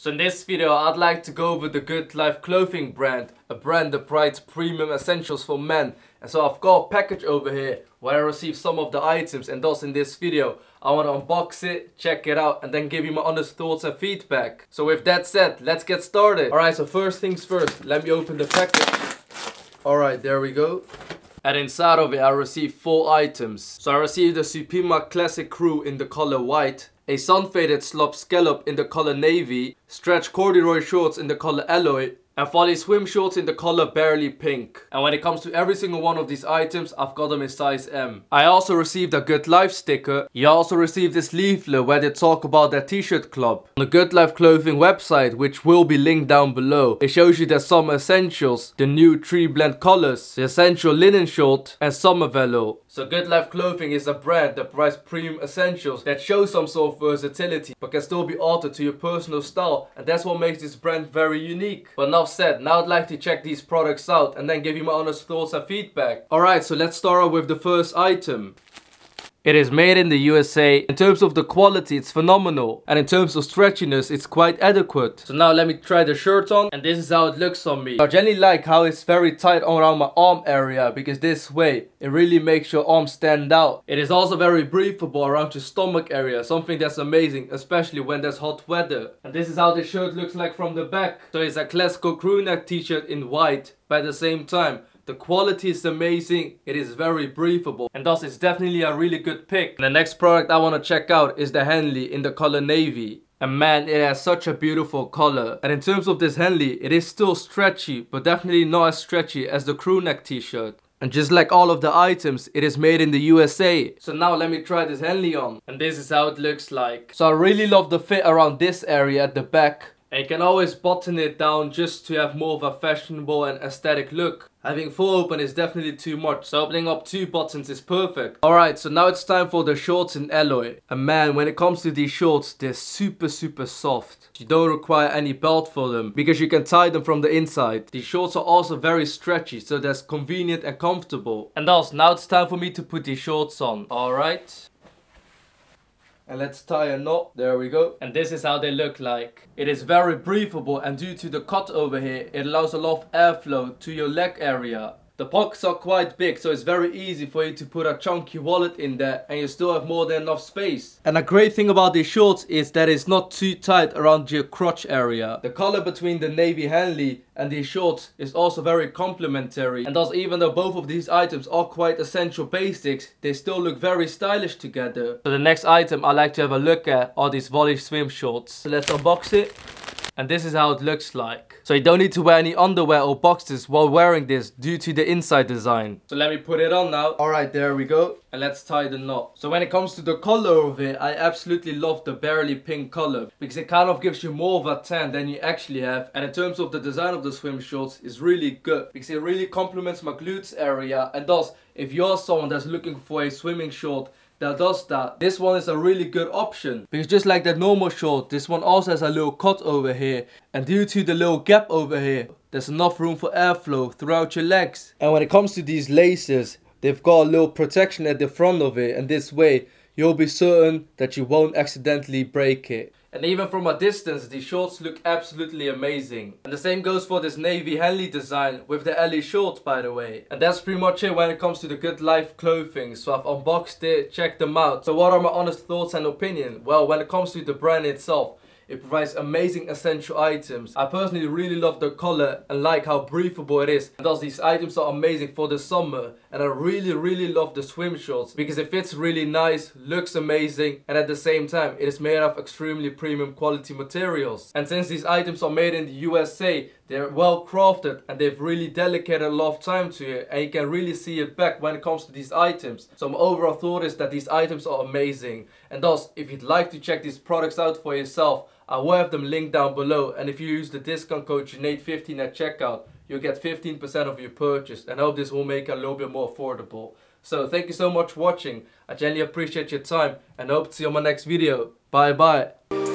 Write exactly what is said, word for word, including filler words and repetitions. So in this video I'd like to go over the Goodlife Clothing brand, a brand that provides premium essentials for men. And so I've got a package over here where I received some of the items, and thus in this video I want to unbox it, check it out, and then give you my honest thoughts and feedback. So with that said, let's get started. Alright, so first things first, let me open the package. Alright, there we go. And inside of it I received four items. So I received a Supima Classic Crew in the color white, a sun-faded slop scallop in the color navy, stretch corduroy shorts in the color alloy, and volley swim shorts in the color barely pink. And when it comes to every single one of these items, I've got them in size M. I also received a Goodlife sticker. You also received this leaflet where they talk about their t-shirt club. On the Goodlife Clothing website, which will be linked down below, it shows you their summer essentials, the new tree blend colors, the essential linen short, and summer velour. So Goodlife Clothing is a brand that provides premium essentials that show some sort of versatility but can still be altered to your personal style, and that's what makes this brand very unique. But enough said, now I'd like to check these products out and then give you my honest thoughts and feedback. Alright, so let's start off with the first item. It is made in the U S A. In terms of the quality, it's phenomenal, and in terms of stretchiness, it's quite adequate. So now let me try the shirt on, and this is how it looks on me. I generally like how it's very tight around my arm area, because this way it really makes your arm stand out. It is also very breathable around your stomach area, something that's amazing, especially when there's hot weather. And this is how the shirt looks like from the back. So it's a classical crew neck t-shirt in white, but at the same time, the quality is amazing, it is very breathable, and thus it's definitely a really good pick. And the next product I want to check out is the Henley in the color navy. And man, it has such a beautiful color. And in terms of this Henley, it is still stretchy, but definitely not as stretchy as the crew neck t-shirt. And just like all of the items, it is made in the U S A. So now let me try this Henley on. And this is how it looks like. So I really love the fit around this area at the back. And you can always button it down just to have more of a fashionable and aesthetic look. Having full open is definitely too much, so opening up two buttons is perfect. Alright, so now it's time for the shorts in alloy. And man, when it comes to these shorts, they're super super soft. You don't require any belt for them, because you can tie them from the inside. These shorts are also very stretchy, so that's convenient and comfortable. And thus, now it's time for me to put these shorts on. Alright. And let's tie a knot. There we go. And this is how they look like. It is very breathable, and due to the cut over here, it allows a lot of airflow to your leg area. The pockets are quite big, so it's very easy for you to put a chunky wallet in there, and you still have more than enough space. And a great thing about these shorts is that it's not too tight around your crotch area. The color between the navy Henley and these shorts is also very complementary, and thus even though both of these items are quite essential basics, they still look very stylish together. So the next item I like to have a look at are these volley swim shorts. So let's unbox it. And this is how it looks like. So you don't need to wear any underwear or boxers while wearing this due to the inside design. So let me put it on now. Alright, there we go. And let's tie the knot. So when it comes to the color of it, I absolutely love the barely pink color, because it kind of gives you more of a tan than you actually have. And in terms of the design of the swim shorts, it's really good, because it really complements my glutes area. And thus, if you're someone that's looking for a swimming short that does that, this one is a really good option, because just like that normal short, this one also has a little cut over here, and due to the little gap over here, there's enough room for airflow throughout your legs. And when it comes to these laces, they've got a little protection at the front of it, and this way you'll be certain that you won't accidentally break it. And even from a distance, these shorts look absolutely amazing. And the same goes for this navy Henley design with the L E shorts, by the way. And that's pretty much it when it comes to the Goodlife Clothing. So I've unboxed it, checked them out. So what are my honest thoughts and opinion? Well, when it comes to the brand itself, it provides amazing essential items. I personally really love the color and like how breathable it is. And thus these items are amazing for the summer. And I really really love the swim shorts, because it fits really nice, looks amazing, and at the same time it is made of extremely premium quality materials. And since these items are made in the U S A, they're well crafted, and they've really dedicated a lot of time to it, and you can really see it back when it comes to these items. So my overall thought is that these items are amazing, and thus if you'd like to check these products out for yourself, I will have them linked down below, and if you use the discount code Junaid fifteen at checkout, you'll get fifteen percent of your purchase, and I hope this will make it a little bit more affordable. So thank you so much for watching, I genuinely appreciate your time, and I hope to see you on my next video. Bye bye.